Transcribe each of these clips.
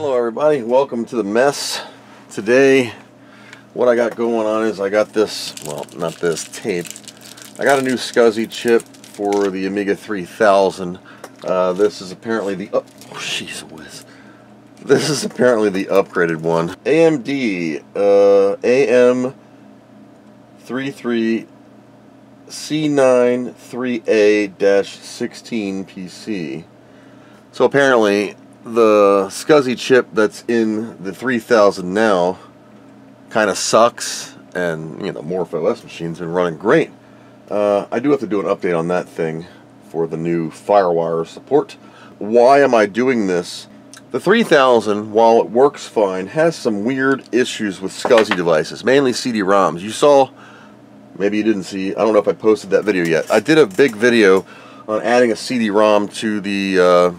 Hello everybody, welcome to the mess. Today what I got going on is I got this, well not this, tape. I got a new SCSI chip for the Amiga 3000. This is apparently the, this is apparently the upgraded one. AMD AM33C93A-16 PC. So apparently the SCSI chip that's in the 3000 now kind of sucks, and you know, MorphOS machine's been running great. I do have to do an update on that thing for the new Firewire support. Why am I doing this? The 3000, while it works fine, has some weird issues with SCSI devices, mainly CD-ROMs. You saw, maybe you didn't see, I don't know if I posted that video yet. I did a big video on adding a CD-ROM to the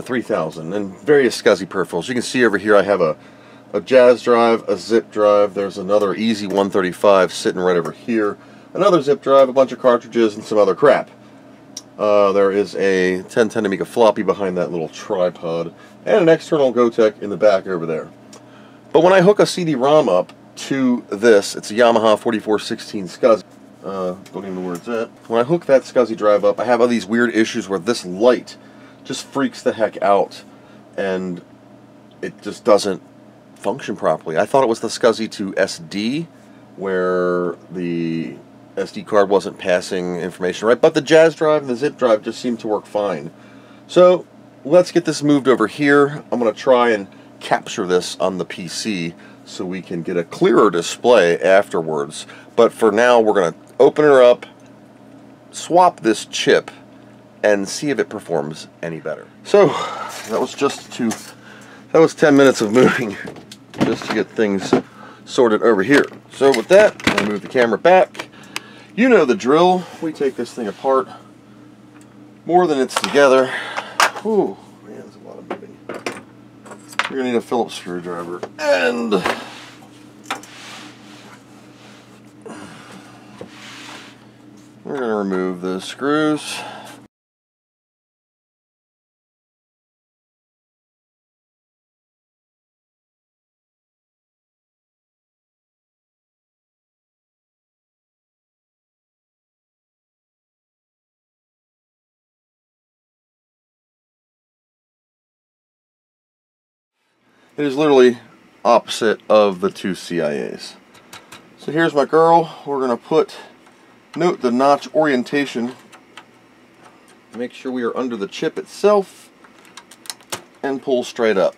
3000 and various SCSI peripherals. You can see over here I have a Jazz drive, a Zip drive, there's another Easy 135 sitting right over here, another Zip drive, a bunch of cartridges, and some other crap. There is a 1010 Amiga floppy behind that little tripod, and an external GoTek in the back over there. But when I hook a CD-ROM up to this, it's a Yamaha 4416 SCSI, don't even know where it's at. When I hook that SCSI drive up, I have all these weird issues where this light just freaks the heck out, and it just doesn't function properly. I thought it was the SCSI2SD, where the SD card wasn't passing information right, but the Jazz drive and the Zip drive just seem to work fine. So let's get this moved over here. I'm going to try and capture this on the PC so we can get a clearer display afterwards. But for now, we're going to open her up, swap this chip, and see if it performs any better. So that was that was 10 minutes of moving just to get things sorted over here. So with that, I'm gonna move the camera back. You know the drill. We take this thing apart more than it's together. Ooh, man, there's a lot of moving. You're gonna need a Phillips screwdriver and we're gonna remove the screws. It is literally opposite of the two CIAs. So here's my girl. We're going to put, note the notch orientation. Make sure we are under the chip itself and pull straight up.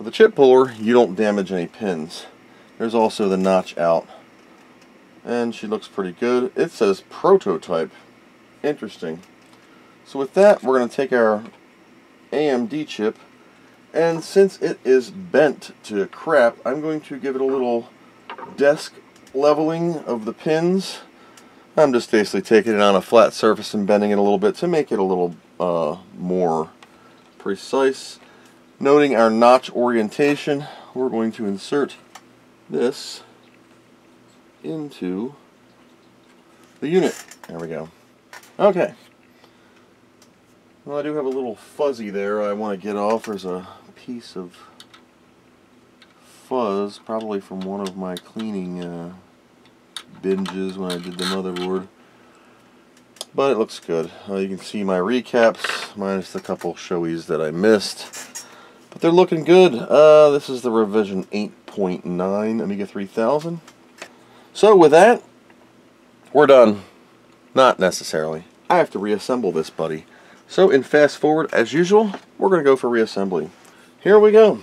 With a chip puller, you don't damage any pins. There's also the notch out. And she looks pretty good. It says prototype. Interesting. So with that, we're going to take our AMD chip, and since it is bent to crap, I'm going to give it a little desk leveling of the pins. I'm just basically taking it on a flat surface and bending it a little bit to make it a little more precise. Noting our notch orientation, we're going to insert this into the unit. There we go. Okay. Well, I do have a little fuzzy there I want to get off. There's a piece of fuzz, probably from one of my cleaning binges when I did the motherboard. But it looks good. You can see my recaps, minus the couple showies that I missed. But they're looking good. This is the revision 8.9 Amiga 3000. So with that, we're done. Not necessarily. I have to reassemble this buddy. So in fast forward, as usual, we're going to go for reassembly. Here we go.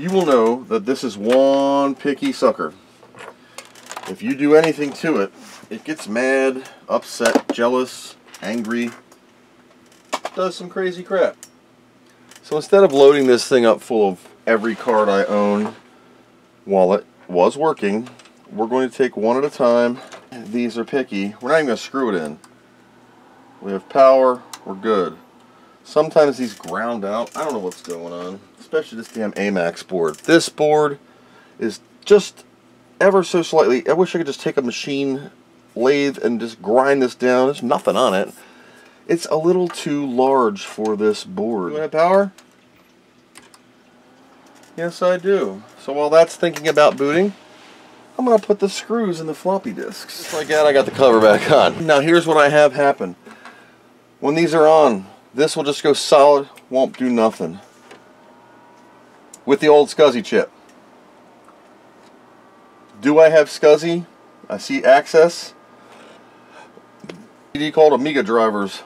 You will know that this is one picky sucker. If you do anything to it, it gets mad, upset, jealous, angry, does some crazy crap. So instead of loading this thing up full of every card I own while it was working. We're going to take one at a time. These are picky. We're not even going to screw it in. We have power. We're good. Sometimes these ground out. I don't know what's going on. Especially this damn AMAX board. This board is just ever so slightly. I wish I could just take a machine lathe and just grind this down. There's nothing on it. It's a little too large for this board. Do I have power? Yes, I do. So while that's thinking about booting, I'm going to put the screws in the floppy disks. Just like that, I got the cover back on. Now here's what I have happen. When these are on, this will just go solid, won't do nothing. With the old SCSI chip. Do I have SCSI? I see access. CD called Amiga drivers.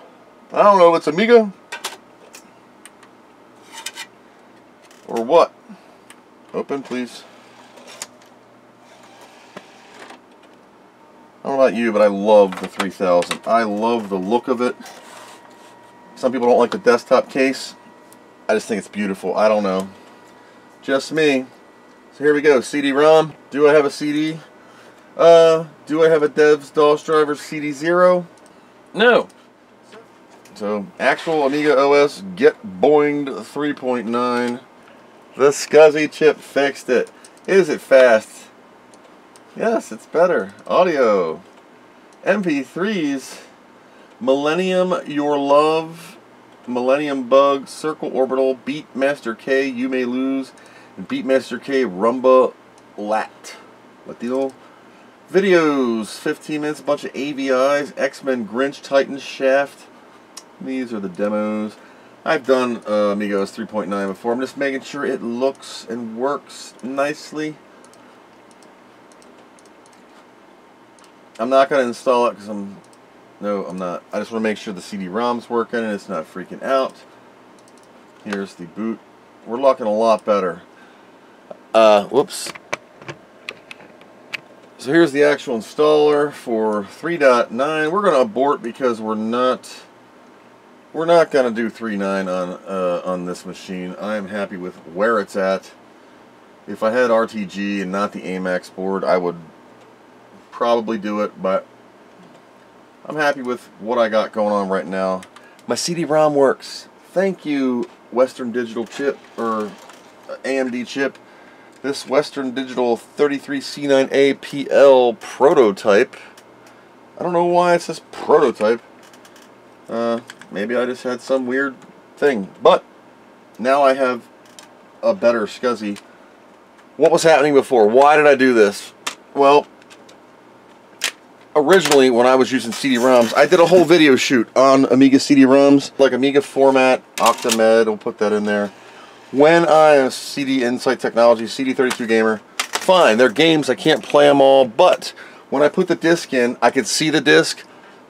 I don't know if it's Amiga or what. Open, please. I don't know about you, but I love the 3000. I love the look of it. Some people don't like the desktop case. I just think it's beautiful. I don't know. Just me. So here we go. CD-ROM. Do I have a CD? Do I have a Dev's DOS driver CD0? No. So actual Amiga OS get boinged 3.9. The SCSI chip fixed it. Is it fast? Yes, it's better. Audio. MP3s. Millennium Your Love. Millennium Bug. Circle Orbital. Beatmaster K. You May Lose. And Beatmaster K. Rumba Lat. Latino. Videos. 15 minutes. A bunch of AVIs. X-Men Grinch. Titan Shaft. These are the demos. I've done Amiga OS 3.9 before. I'm just making sure it looks and works nicely. I'm not going to install it because I'm not. I just want to make sure the CD-ROM's working and it's not freaking out. Here's the boot. We're looking a lot better. Whoops. So here's the actual installer for 3.9. We're going to abort because we're not going to do 3.9 on this machine. I am happy with where it's at. If I had RTG and not the AMAX board, I would probably do it, but I'm happy with what I got going on right now. My CD-ROM works. Thank you, Western Digital chip, or AMD chip. This Western Digital 33C9APL prototype. I don't know why it says prototype. Maybe I just had some weird thing, but now I have a better SCSI. What was happening before? Why did I do this? Well, originally, when I was using CD-ROMs, I did a whole video shoot on Amiga CD-ROMs, like Amiga format, Octamed, we'll put that in there. When I CD Insight Technology, CD32 Gamer, fine, they're games, I can't play them all, but when I put the disc in, I could see the disc,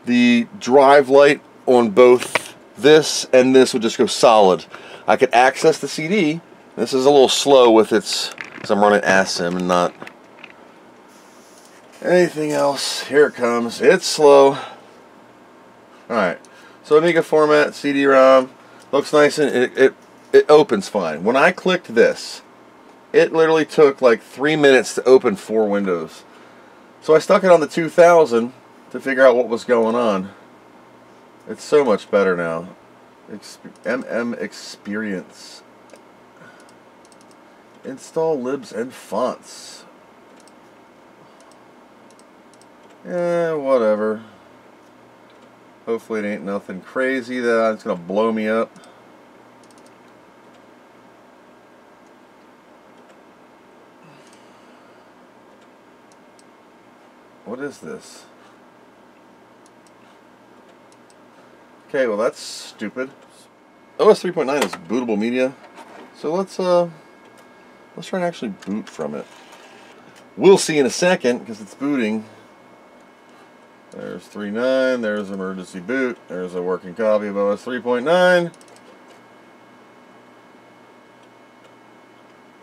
the drive light on both this and this would just go solid. I could access the CD. This is a little slow with its, because I'm running ASM and not anything else. Here it comes. It's slow. Alright, so Amiga format, CD-ROM, looks nice and it opens fine. When I clicked this, it literally took like 3 minutes to open 4 windows. So I stuck it on the 2000 to figure out what was going on. It's so much better now. Experience. Install libs and fonts. Eh, whatever. Hopefully it ain't nothing crazy that's gonna blow me up. What is this? Okay, well that's stupid. OS 3.9 is bootable media. So let's try and actually boot from it. We'll see in a second because it's booting. There's 3.9, there's emergency boot, there's a working copy of OS 3.9.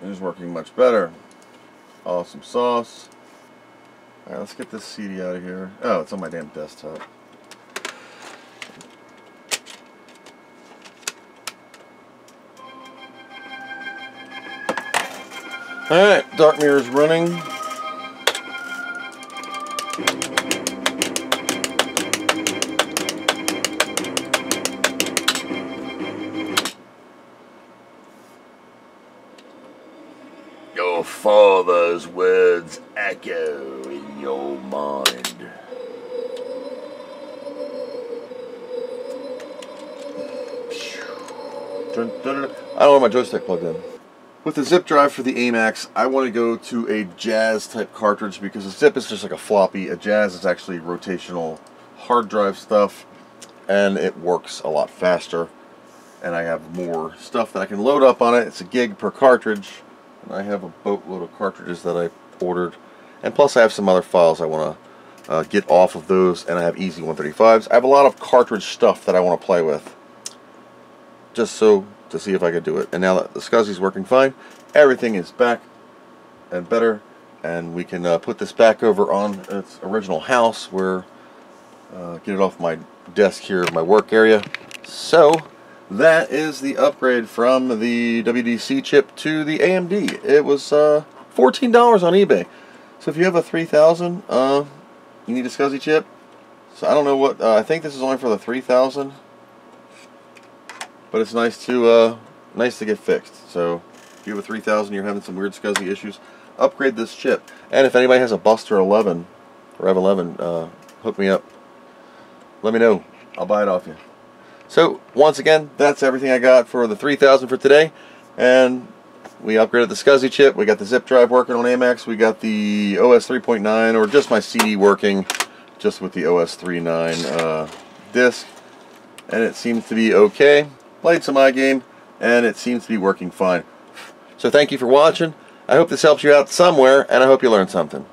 It is working much better. Awesome sauce. Alright, let's get this CD out of here. Oh, it's on my damn desktop. Alright, dark mirror is running. Your father's words echo in your mind. I don't know where my joystick plugged in. With the zip drive for the AMAX, I want to go to a Jazz type cartridge because a zip is just like a floppy. A Jazz is actually rotational hard drive stuff, and it works a lot faster. And I have more stuff that I can load up on it. It's a gig per cartridge, and I have a boatload of cartridges that I ordered. And plus I have some other files I want to get off of those, and I have Easy 135s. I have a lot of cartridge stuff that I want to play with, just so to see if I could do it. And now that the SCSI is working fine, everything is back and better, and we can put this back over on its original house where, get it off my desk here, my work area. So that is the upgrade from the WDC chip to the AMD. It was $14 on eBay. So if you have a 3000, you need a SCSI chip. So I don't know what, I think this is only for the 3000. But it's nice to get fixed. So if you have a 3000, you're having some weird SCSI issues, upgrade this chip. And if anybody has a Buster 11 or Rev 11, hook me up. Let me know. I'll buy it off you. So once again, that's everything I got for the 3000 for today. And we upgraded the SCSI chip. We got the zip drive working on AMAX. We got the OS 3.9, or just my CD working, just with the OS 3.9 disc, and it seems to be okay. Played some iGame, and it seems to be working fine. So thank you for watching. I hope this helps you out somewhere, and I hope you learned something.